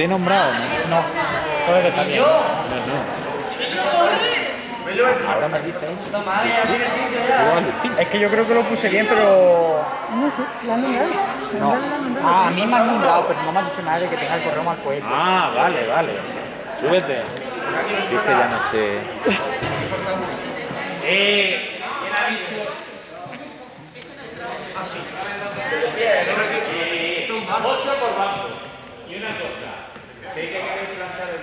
¿Te he nombrado? No. Joder, está bien. No. Ahora me dice eso. Es que yo creo que lo puse bien, pero... No sé, ¿se la han nombrado? No. Ah, a mí me han nombrado, pero no me han dicho nada de que tenga el correo más cohete. Ah, vale, vale. Súbete. Es que ya no sé... ¿Quién ha visto? Así. Ocho por banco. Y una cosa, sé que queréis planchar el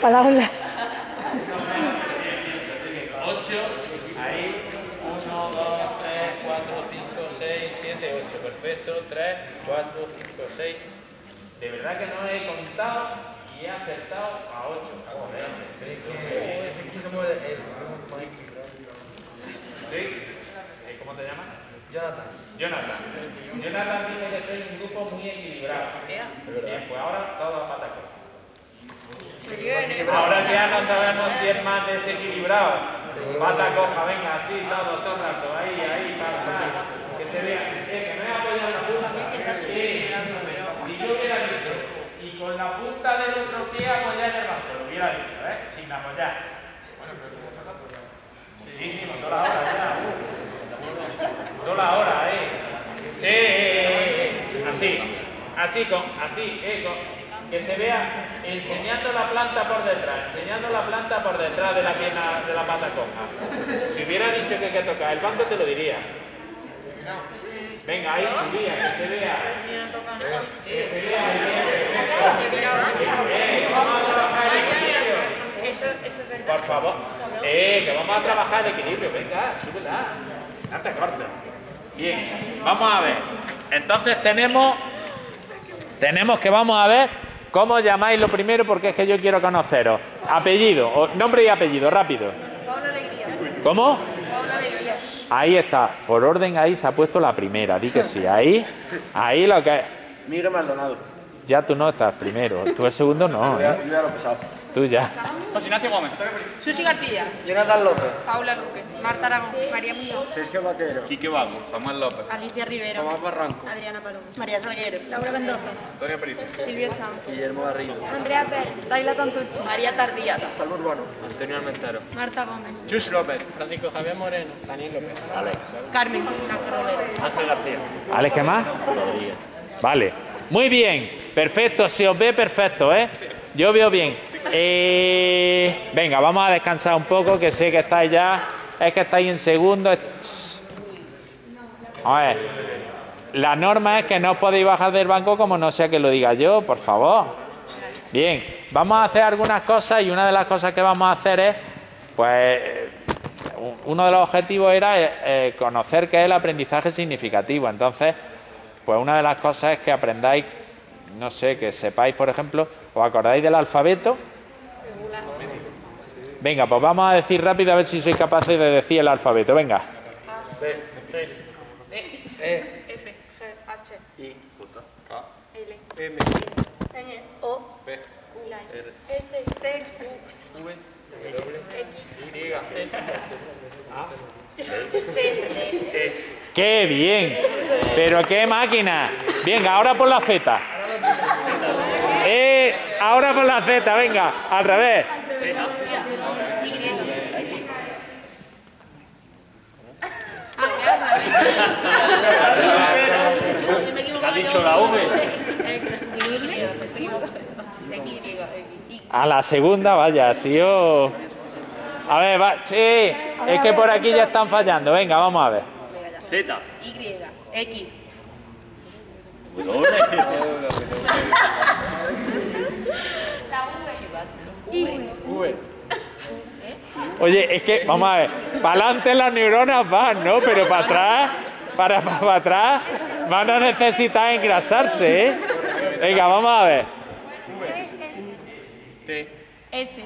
Para un lado. 8, ahí, 1, 2, 3, 4, 5, 6, 7, 8, perfecto, 3, 4, 5, 6, de verdad que no he contado y he acertado a 8. ¿Sí? ¿Cómo te llamas? Jonathan dice que soy un grupo muy equilibrado. Bien, pues ahora todo a patacón. Ahora ya no sabemos si es más desequilibrado. Pata coja, venga, así, todo el rato. Ahí, para que se vea. Es que no he apoyado la punta. Si yo hubiera dicho, y con la punta del otro pie apoyar el banco, lo hubiera dicho, ¿eh? Sin apoyar. Bueno, pero tú estás apoyando. Sí, con toda la hora, ¿eh? Sí, así, que se vea enseñando la planta por detrás, de la pierna, de la pata coja. Si hubiera dicho que hay que tocar el banco, te lo diría. Venga, ahí subía, que se vea. Vamos a trabajar el equilibrio. Por favor. Que vamos a trabajar el equilibrio. Venga, súbela. No te cortes. Bien, vamos a ver. Entonces tenemos que vamos a ver... ¿Cómo llamáis lo primero? Porque es que yo quiero conoceros. Apellido, nombre y apellido, rápido. Paula Alegría. ¿Cómo? Paula Alegría. Ahí está. Por orden ahí se ha puesto la primera. Di que sí. Ahí lo que es. Miguel Maldonado. Ya tú no estás primero. Tú el segundo no. Yo ya lo he pesado. Tú ya. José Ignacio Gómez. Susi García. Jonathan López. Paula López. Marta Aragón. María Muñoz. Sergio Vaquero. Quique Vago. Samuel López. Alicia Rivera. Omar Barranco. Adriana Paloma. María Saballero. Laura Mendoza. Antonia Perif. Silvio Sanz. Guillermo Garrido. Andrea Pérez. Daila Tantucci. María Tardías. Salud Urbano. Antonio Almentero. Marta Gómez. Jesús López. Francisco Javier Moreno. Daniel López. Alex. Carmen José García. ¿Alex qué más? Rodríguez. Vale. Muy bien. Perfecto. Se os ve perfecto, ¿eh? Yo veo bien. Venga, vamos a descansar un poco, que sé que estáis ya... Es que estáis en segundo. A ver, la norma es que no os podéis bajar del banco como no sea que lo diga yo, por favor. Bien, vamos a hacer algunas cosas y una de las cosas que vamos a hacer es... Pues uno de los objetivos era conocer qué es el aprendizaje significativo. Entonces, pues una de las cosas es que aprendáis... No sé, que sepáis, por ejemplo, ¿os acordáis del alfabeto? Venga, pues vamos a decir rápido a ver si sois capaces de decir el alfabeto. Venga. A, B, C, F, G, H, I, J, K, L, M, N, O, P, Q, R, S, T, U, V, W, X, Y, Z, A, T. ¡Qué bien! ¡Pero qué máquina! Venga, ahora por la Z. Ahora por la Z, venga, al revés. ¿Ha dicho la V? A la segunda, vaya, sí o... A ver, va, sí, es que por aquí ya están fallando. Venga, vamos a ver. Z. Y. X. Oye, es que, vamos a ver, para adelante las neuronas van, ¿no? Pero para atrás, para atrás, van a necesitar engrasarse, ¿eh? Venga, vamos a ver. T. S.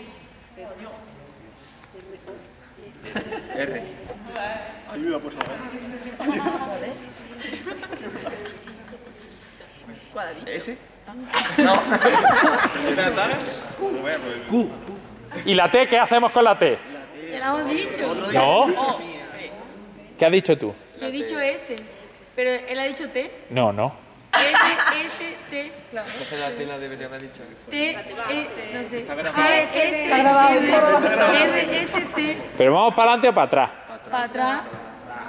R. Ayuda, por favor. ¿S? No. Q. ¿Y la T? ¿Qué hacemos con la T? Ya la hemos dicho. ¿No? ¿Qué has dicho tú? Yo he dicho S. ¿Pero él ha dicho T? No, no. S, T. Entonces la T la debería haber dicho. T, no sé. S, R, S, T. ¿Pero vamos para adelante o para atrás? Para atrás.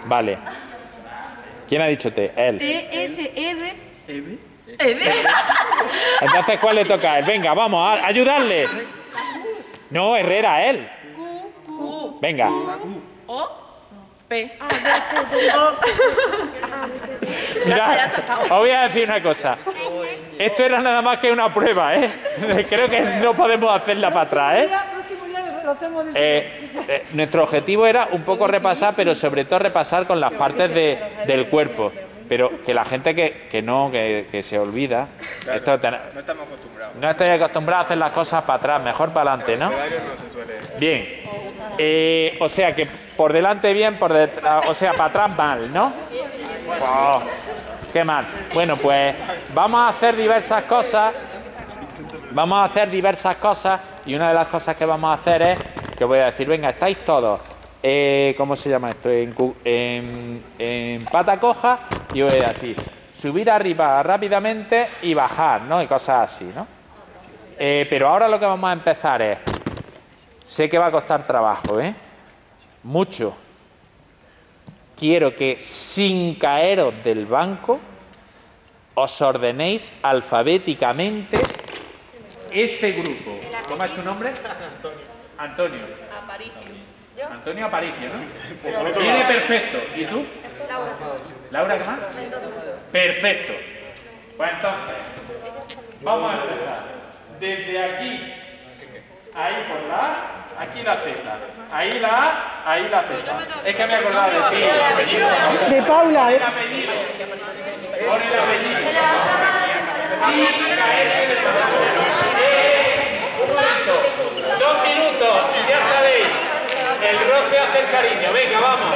Vale. ¿Quién ha dicho T? Él. T, S, R. ¿E? Entonces, ¿cuál le toca a él? Venga, vamos a ayudarle. No, Herrera, él. Q. Venga. O. P. Mira, os voy a decir una cosa. Esto era nada más que una prueba, ¿eh? Creo que no podemos hacerla para atrás, ¿eh? Nuestro objetivo era un poco repasar, pero sobre todo repasar con las partes del cuerpo. Pero que la gente que se olvida... Claro, no estamos acostumbrados. No estoy acostumbrado a hacer las cosas para atrás, mejor para adelante, ¿no? Bien. O sea, que por delante bien, por detrás, o sea, para atrás mal, ¿no? Oh, ¡qué mal! Bueno, pues vamos a hacer diversas cosas. Vamos a hacer diversas cosas. Y una de las cosas que vamos a hacer es... Que voy a decir, venga, estáis todos... ¿Cómo se llama esto? En pata coja, y voy a decir, subir arriba rápidamente y bajar, ¿no? Y cosas así, ¿no? Pero ahora lo que vamos a empezar es, sé que va a costar trabajo, ¿eh? Mucho. Quiero que sin caeros del banco, os ordenéis alfabéticamente este grupo. ¿Cómo es tu nombre? Antonio. Antonio. Aparicio. Antonio Aparicio, ¿no? Viene perfecto. ¿Y tú? Laura. ¿Laura qué más? Perfecto. Pues entonces, vamos a empezar. Desde aquí, ahí por la A, aquí la Z. Ahí la A, ahí la Z. Es que me he acordado de ti. De Paula, ¿eh? Por el apellido. Por el apellido. Sí, un minuto. 2 minutos. Y ya sabéis. El roce hace el cariño. Venga, vamos.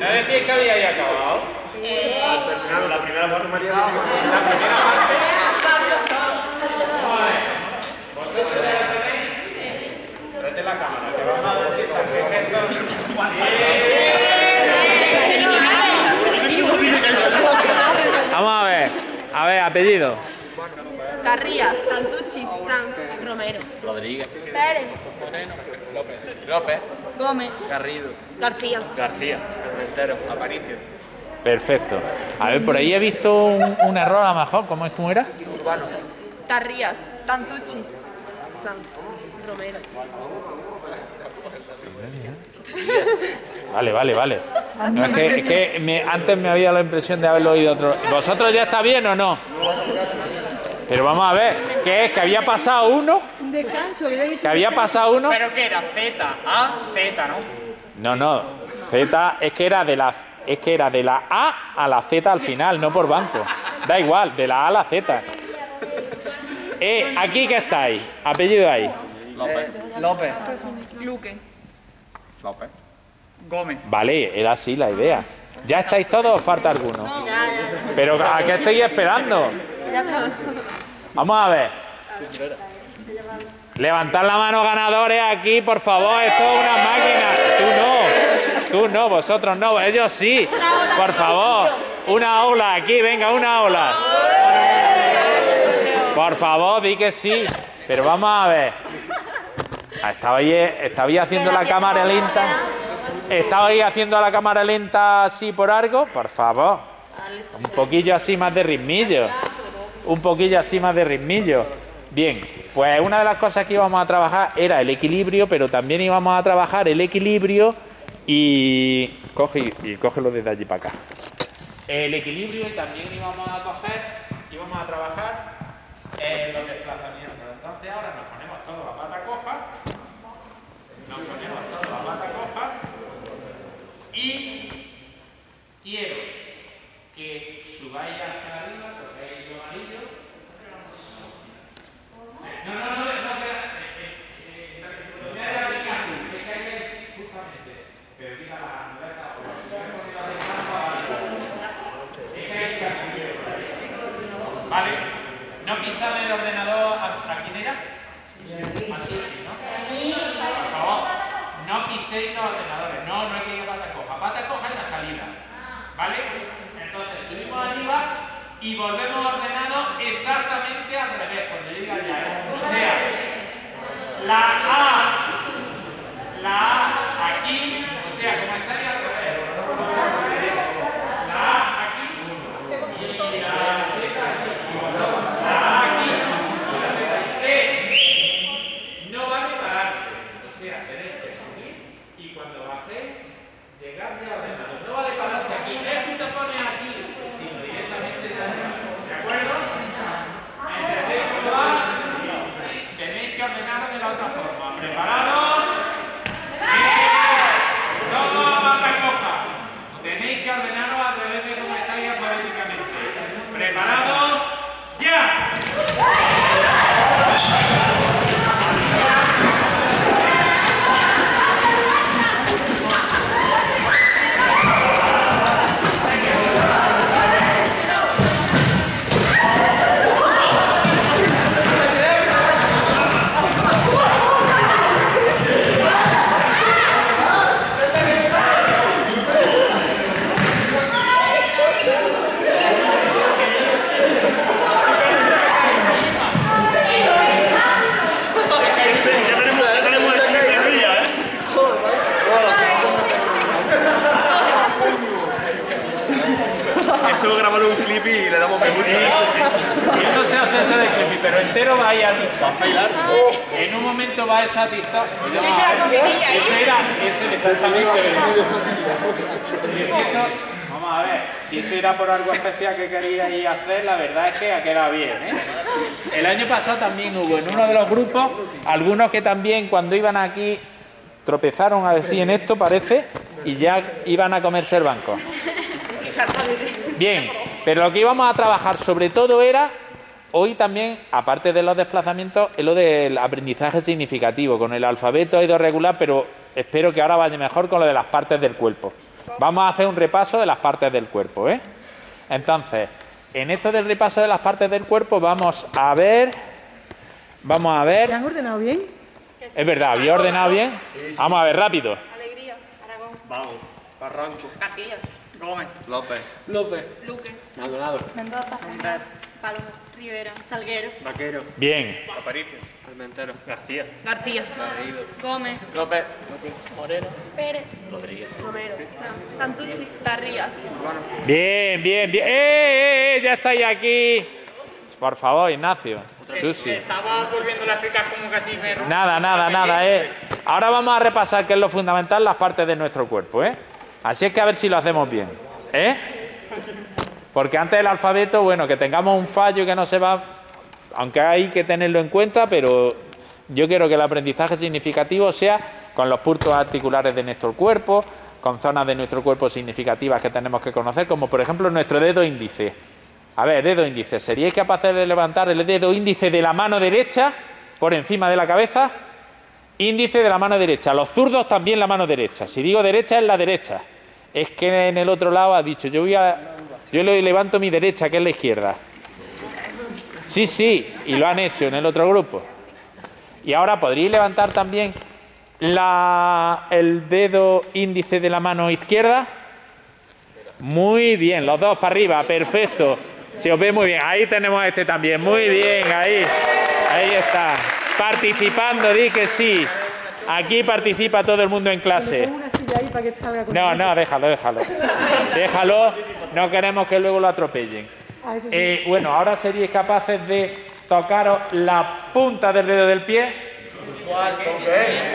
¿La de pie que había acabado? La primera parte, María. La primera parte. ¿Vosotros la tenéis? Prete la cámara, que vamos a decir que vamos a ver, apellido. Garrido, Tantucci, Sanz, Romero, Rodríguez, Pérez, Moreno, López, Gómez, Garrido, García, Almentero, Aparicio. Perfecto. A ver, por ahí he visto un error a lo mejor. ¿Cómo era? Urbano. Tardías, Tantucci, Sanz, Romero. Vale. No, es que antes me había la impresión de haberlo oído otro. ¿Vosotros ya está bien o no? Pero vamos a ver, ¿qué es? ¿Que había pasado uno? Descanso, que había pasado uno. Pero que era Z, A, Z, ¿no? No, Z es que era de la A a la Z al final, no por banco. Da igual, de la A a la Z. Aquí que estáis, apellido ahí. López. Luque. López. Gómez. Vale, era así la idea. ¿Ya estáis todos o falta alguno? No. Pero ¿a qué estáis esperando? Vamos a ver. Levantad la mano, ganadores, aquí, por favor. Esto es una máquina. Tú no. Tú no, vosotros no. Ellos sí. Por favor. Una ola aquí, venga, una ola. Por favor, di que sí. Pero vamos a ver. Estaba ahí haciendo la cámara lenta. Estaba ahí haciendo la cámara lenta así por algo. Por favor. Un poquillo así más de ritmillo. Un poquillo así más de ritmillo. Bien, pues una de las cosas que íbamos a trabajar era el equilibrio, pero también íbamos a trabajar el equilibrio y... Cógelo desde allí para acá. El equilibrio también íbamos a trabajar los desplazamientos. Entonces ahora nos ponemos todos a pata coja. Y quiero que subáis hacia arriba. Vale, no pisar el ordenador. ¿A quién era? Así, ¿no? Por favor, no piséis los ordenadores. No hay que ir a pata coja. Pata coja es la salida. ¿Vale? Entonces subimos arriba y volvemos ordenados exactamente al revés. Cuando yo diga ya, o sea, la A aquí, o sea, como estaría al revés. O sea, la A aquí y la Z aquí. La A aquí y la Z aquí. No vale pararse. O sea, tenéis que subir y cuando bajéis, llegar de ordenador. No vale pararse aquí. Es que te pones aquí, sino directamente de arriba. ¿De acuerdo? ¿Entendéis cómo va? Tenéis que ordenar de la otra forma. ¿Preparados? ¡Bien! ¡Todos a pata coja! Tenéis que ordenaros al revés de como estáis alfabéticamente. ¿Preparados? ¡Ya! Pero entero va a ir a TikTok. En un momento va a esa TikTok. Ese era exactamente. Vamos a ver, si eso era por algo especial que queríais hacer, la verdad es que ha quedado bien, ¿eh? El año pasado también hubo en uno de los grupos, algunos que también cuando iban aquí tropezaron a decir en esto, parece, y ya iban a comerse el banco. Bien, pero lo que íbamos a trabajar sobre todo era... Hoy también, aparte de los desplazamientos, es lo del aprendizaje significativo. Con el alfabeto ha ido regular, pero Espero que ahora vaya mejor con lo de las partes del cuerpo. Vamos a hacer un repaso de las partes del cuerpo, ¿eh? Entonces, en esto del repaso de las partes del cuerpo vamos a ver... Vamos a ver... ¿Se han ordenado bien? Es verdad, ¿había ordenado bien? Vamos a ver, rápido. Alegría, Aragón. Vago, Barranco. García. Gómez. López. Luque. Maldonado. Mendoza. Paloma. Rivera. Salguero. Vaquero. Bien. Aparicio. Almentero. García. Garrido. Gómez. López. Moreno. Pérez. Rodríguez. Romero. Sanz. Tantucci. Tardías. Urbano. Bien, bien. ¡Eh! ¡Ya estáis aquí! Por favor, Ignacio. Susi. Estaba volviéndole a explicar cómo casi me... Nada. Ahora vamos a repasar, que es lo fundamental, las partes de nuestro cuerpo, ¿eh? Así es que a ver si lo hacemos bien, ¿eh? Porque antes del alfabeto, bueno, que tengamos un fallo que no se va... Aunque hay que tenerlo en cuenta, pero yo quiero que el aprendizaje significativo sea con los puntos articulares de nuestro cuerpo, con zonas de nuestro cuerpo significativas que tenemos que conocer, como por ejemplo nuestro dedo índice. A ver, dedo índice, ¿seríais capaces de levantar el dedo índice de la mano derecha por encima de la cabeza? Índice de la mano derecha. Los zurdos también la mano derecha. Si digo derecha, es la derecha. Es que en el otro lado ha dicho, yo levanto mi derecha, que es la izquierda. Sí, y lo han hecho en el otro grupo. Y ahora podríais levantar también el dedo índice de la mano izquierda. Muy bien, los dos para arriba, perfecto. Se os ve muy bien. Ahí tenemos este también. Muy bien, ahí está. Participando, di que sí. Aquí participa todo el mundo en clase. No, déjalo. Déjalo, no queremos que luego lo atropellen. Bueno, ahora seríais capaces de tocaros la punta del dedo del pie.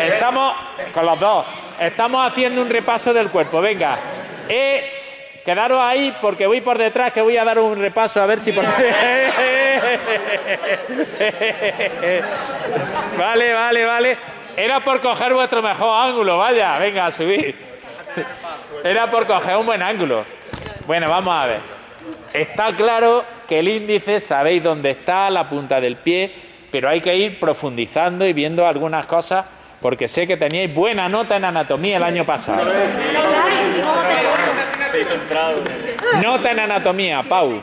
Estamos con los dos. Estamos haciendo un repaso del cuerpo. Venga. Quedaros ahí porque voy por detrás, que voy a dar un repaso a ver si... Vale. Era por coger vuestro mejor ángulo, vaya, venga, a subir. Era por coger un buen ángulo. Bueno, vamos a ver. Está claro que el índice, sabéis dónde está, la punta del pie, pero hay que ir profundizando y viendo algunas cosas, porque sé que teníais buena nota en anatomía el año pasado. Nota en anatomía, Pau.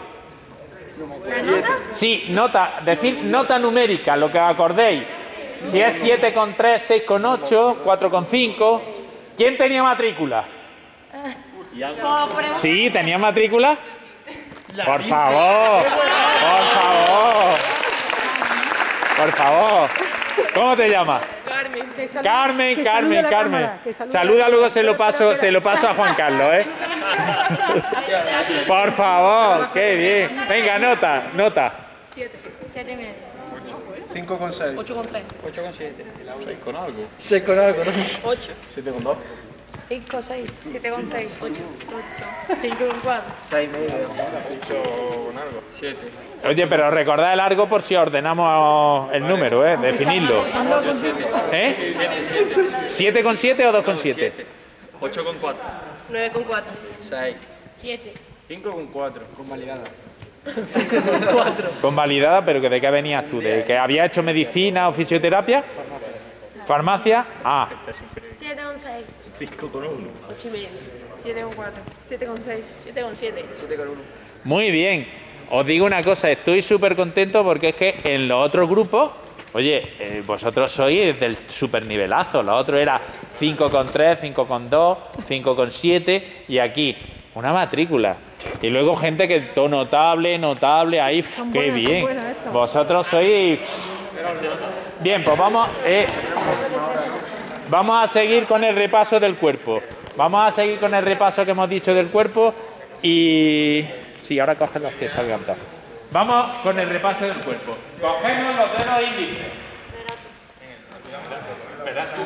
Sí, nota, decir nota numérica, lo que acordéis. Si es 7,3, 6,8, 4,5. ¿Quién tenía matrícula? Sí, ¿tenía matrícula? Por favor. ¿Cómo te llamas? Carmen. Saluda, luego se lo paso a Juan Carlos, ¿eh? Por favor, qué bien. Venga, nota. 7,5. 5,6. 8,3. 8,7. 6 con algo. 8. 7,2. 5,6. 7,6. 8. 5,4. 6,5. 8,1. 7. Oye, pero recordad el largo por si ordenamos el número, ¿eh? Definidlo. 7,7 o 2,7. 8,4. 9,4. 6. 7. 5,4. Convalidada. 5,4. Convalidada, pero ¿de qué venías tú? ¿De que había hecho medicina o fisioterapia? Farmacia. Ah. 7,6. 5,1. 8,5. 7,4. 7,6. 7,7. 7,1. Muy bien. Os digo una cosa, estoy súper contento porque es que en los otros grupos, oye, vosotros sois del súper nivelazo. Lo otro era 5,3, 5,2, 5,7 y aquí una matrícula. Y luego gente que todo notable, ahí, qué bien. Vosotros sois... Bien, pues vamos a seguir con el repaso del cuerpo. Vamos a seguir con el repaso que hemos dicho del cuerpo y... Sí, ahora cogen los que salgan. Vamos con el repaso del cuerpo. Cogemos los dedos índices. Verás tú.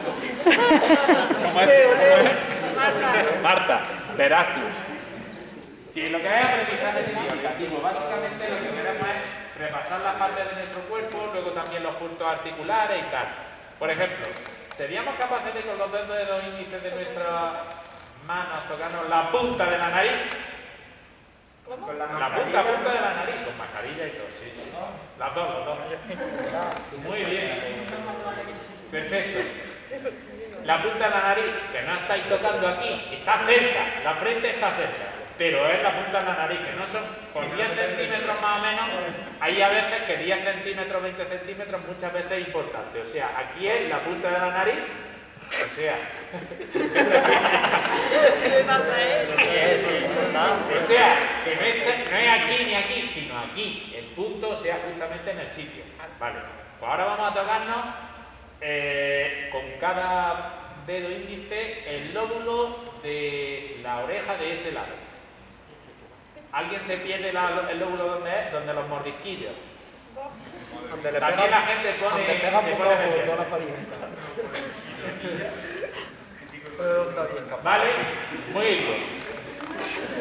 ¿Cómo es? Marta, verás tú. Si lo que hay aprendizaje significativo, básicamente lo que queremos es repasar las partes de nuestro cuerpo, luego también los puntos articulares y tal. Por ejemplo, ¿seríamos capaces de con los dedos índices de nuestras manos tocarnos la punta de la nariz? Con la punta de la nariz, con mascarilla y todo, sí. Las dos. Muy bien. Perfecto. la punta de la nariz, que no estáis tocando aquí, está cerca, la frente está cerca, pero es la punta de la nariz, que no son por 10 centímetros más o menos, hay a veces que 10 centímetros, 20 centímetros, muchas veces es importante, o sea, aquí es la punta de la nariz, o sea... o sea, que no es aquí ni aquí, sino aquí, el punto sea justamente en el sitio, vale, pues ahora vamos a tocarnos con cada dedo índice el lóbulo de la oreja de ese lado. ¿Alguien se pierde el lóbulo donde es? Donde los mordisquillos. También pega, la gente pone... Vale, muy bien.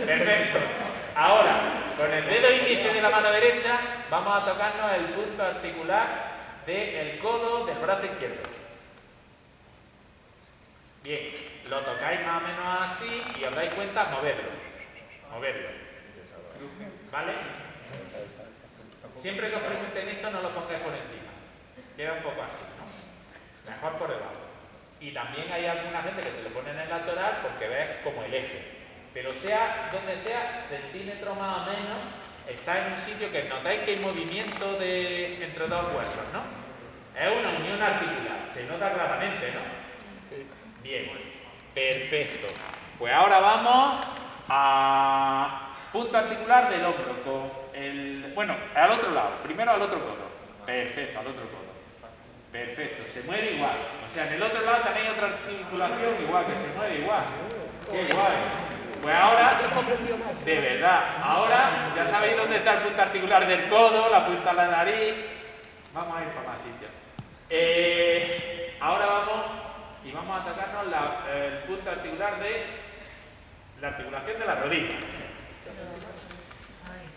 Perfecto. Ahora, con el dedo índice de la mano derecha vamos a tocarnos el punto articular del codo del brazo izquierdo. Bien, lo tocáis más o menos así y os dais cuenta moverlo. Moverlo. ¿Vale? Siempre que os pregunten esto no lo pongáis por encima. Queda un poco así, ¿no? Mejor por debajo. Y también hay alguna gente que se le pone en el lateral porque ves como el eje. Pero sea donde sea, centímetro más o menos, está en un sitio que notáis que hay movimiento de, entre dos huesos, ¿no? Es una unión articular, se nota claramente, ¿no? Sí. Bien, perfecto. Pues ahora vamos a punto articular del hombro, con el, bueno, al otro lado, primero al otro codo. Perfecto, al otro codo. Perfecto, se mueve igual. O sea, en el otro lado tenéis otra articulación igual, que se mueve igual. ¡Qué guay! Pues ahora, de verdad, ahora ya sabéis dónde está el punto articular del codo, la punta de la nariz. Vamos a ir para más sitios. Ahora vamos y vamos a atacarnos el punto articular de la articulación de la rodilla.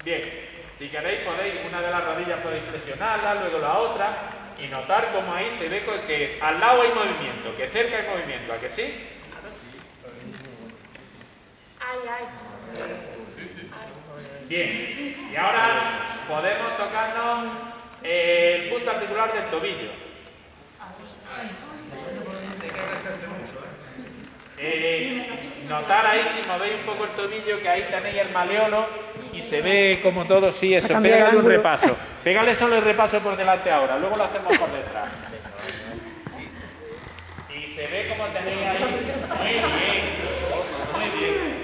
Bien, si queréis podéis, una de las rodillas podéis presionarla, luego la otra, y notar cómo ahí se ve que al lado hay movimiento, que cerca hay movimiento, ¿a que sí? Bien, y ahora podemos tocarnos el punto articular del tobillo. Notar ahí, si movéis un poco el tobillo, que ahí tenéis el maleolo y se ve como todo, sí, eso, pégale un repaso. Pégale solo el repaso por delante ahora, luego lo hacemos por detrás. Y se ve como tenéis ahí, muy bien.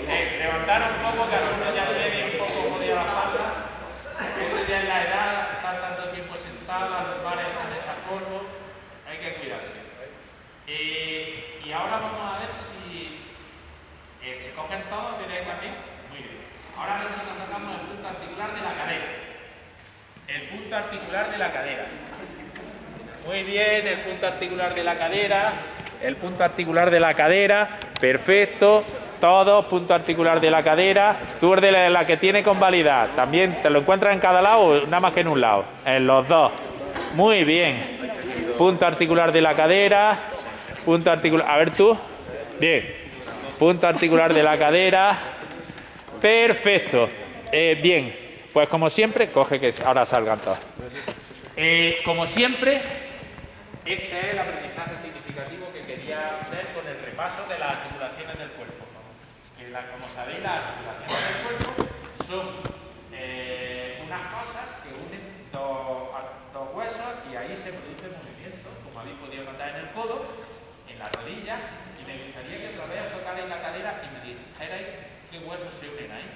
Levantar un poco, que algunos ya debe un poco jodida la espalda. Eso ya es la edad, estar tanto tiempo sentado, los bares están hechas polvo, hay que cuidarse. Y ahora vamos a ver si se cogen todos, ¿veréis también? Muy bien. Ahora nosotros tocamos el punto articular de la cadera. El punto articular de la cadera. Muy bien, el punto articular de la cadera. El punto articular de la cadera, perfecto. Todos, punto articular de la cadera. Tú eres de la que tiene convalidad. ¿También te lo encuentras en cada lado o nada más que en un lado? En los dos. Muy bien. Punto articular de la cadera. Punto articular... A ver tú. Bien. Punto articular de la cadera. Perfecto. Bien. Pues como siempre... Coge que ahora salgan todos. Como siempre... Este es el aprendizaje significativo que quería hacer con el repaso de las articulaciones del cuerpo. Como sabéis, las articulaciones del cuerpo son unas cosas que unen dos huesos y ahí se produce movimiento, como habéis podido notar en el codo, en la rodilla, y me gustaría que otra vez tocarais la cadera y me dijerais qué huesos se unen ahí.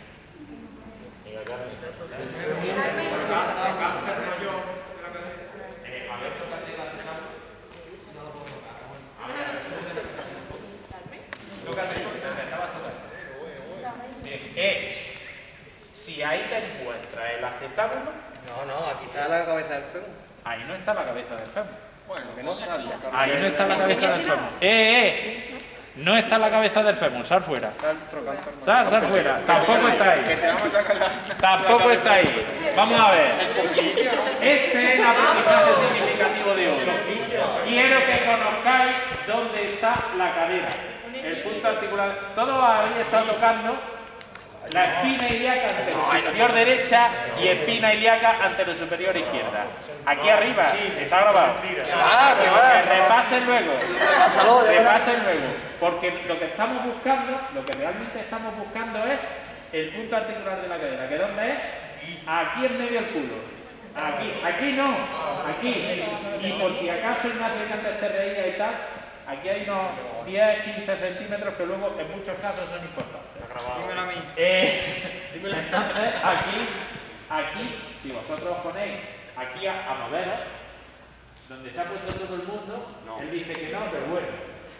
A ver, tocate la cadera. No lo puedo tocar. A ver, tócate. Es, si ahí te encuentras el acetábulo... No, aquí está la cabeza del fémur. Ahí no está la cabeza del fémur. Bueno, que no sabía. Ahí no está la cabeza del fémur. No está la cabeza del fémur, sal fuera. Sal fuera. Tampoco está ahí. Tampoco está ahí. Vamos a ver. Este es el aprendizaje significativo de hoy. Quiero que conozcáis dónde está la cadera. El punto articular. Todo ahí está tocando... la espina ilíaca ante la superior derecha y espina ilíaca ante la superior izquierda. Aquí arriba, está grabado. Repasen luego. Porque lo que estamos buscando, lo que realmente estamos buscando es el punto articular de la cadera. ¿Que dónde es? Aquí en medio del culo. Aquí, aquí no, aquí. Y por si acaso hay una aplicante externa y tal, aquí hay unos 10-15 centímetros que luego en muchos casos son importantes. Dímelo a mí. Entonces, aquí, si vosotros os ponéis aquí a moveros, donde se ha puesto todo el mundo, él dice que no, pero bueno.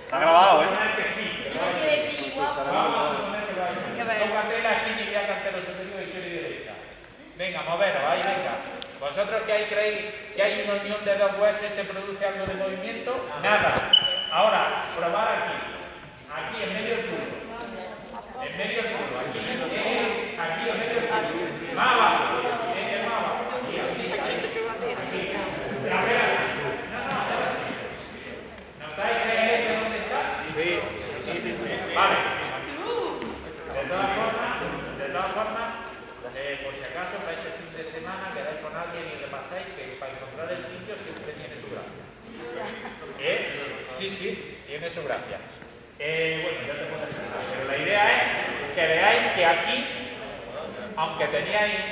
Está grabado, ¿eh? Vamos a poner que sí. Vamos a poner que va. Tócate la esquina y ya cante los superiores izquierda y derecha. Venga, moveros, ahí venga. ¿Vosotros que ahí creéis que hay una unión de dos huesos se produce algo de movimiento? Nada. Ahora, probar aquí. Aquí, en medio del culo. En medio del culo. Aquí, en medio del culo. Más abajo. Aquí, así. Aquí. Trajera así. Nada así. ¿Notáis que eso dónde está? Sí. Vale. De todas formas, por si acaso, para este fin de semana, quedáis con alguien y le pasáis que para encontrar el sitio siempre tiene su gracia. Sí, tiene su gracia. Bueno, ya te puedo explicar, pero la idea es que veáis que aquí, aunque teníais...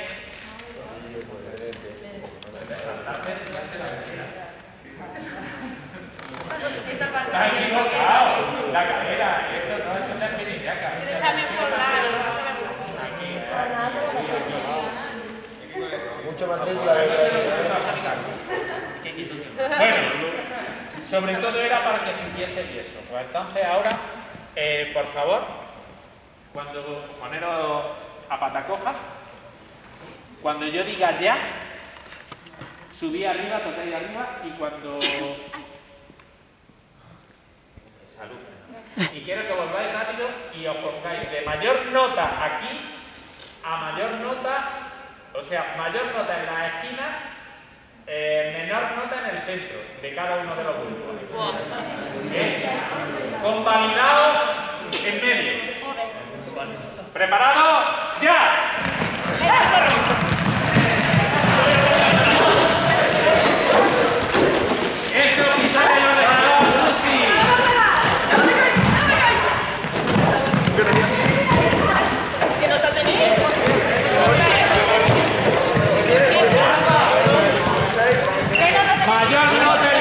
La cadera, esto no es una espirillaca. Bueno, sobre todo era para que subiese el yeso. Pues entonces ahora, por favor, cuando poneros a patacoja, cuando yo diga ya, subí arriba, tocáis arriba y cuando... Salud. Y quiero que volváis rápido y os pongáis de mayor nota aquí a mayor nota... O sea, mayor nota en la esquina, menor nota en el centro de cada uno de los grupos. Convalidados en medio. ¿Preparados? ¡Ya! Eso quizá que yo le ganaba a Susi. ¿Qué nota tenéis? Mayor nota